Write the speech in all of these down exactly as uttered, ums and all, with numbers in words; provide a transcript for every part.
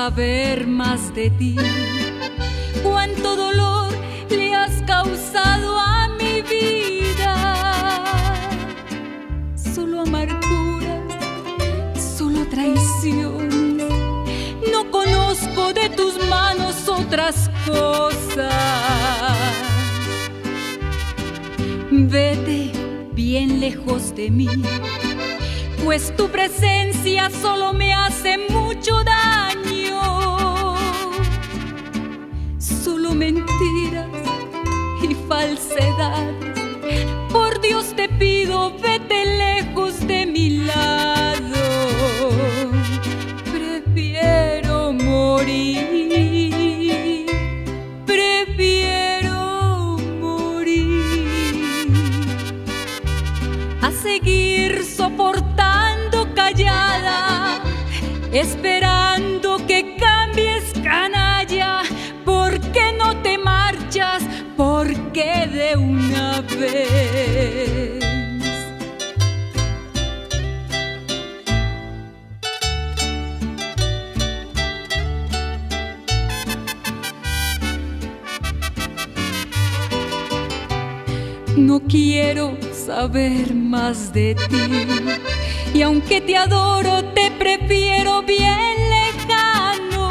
saber más de ti. Cuánto dolor le has causado a mi vida. Solo amarguras, solo traiciones. No conozco de tus manos otras cosas. Vete bien lejos de mí, pues tu presencia solo me hace mucho daño. Solo mentiras y falsedades. Por Dios te pido, vete lejos de mi lado. Prefiero morir, prefiero morir a seguir soportando callada, esperando que cambies, canalla. ¿Por qué no te marchas? ¿Por qué de una vez? No quiero saber más de ti. Y aunque te adoro, te prefiero bien lejano.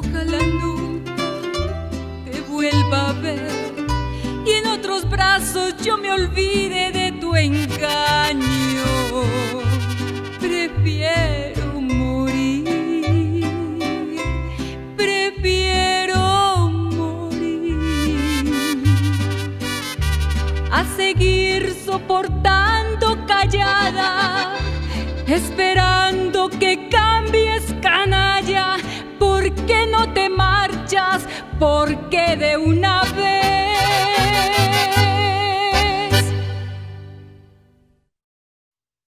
Ojalá nunca te vuelva a ver y en otros brazos yo me olvide de tu engaño. Prefiero morir, prefiero morir a seguir soportando callada, esperando que cambies, canalla. ¿Por qué no te marchas? ¿Por qué de una vez?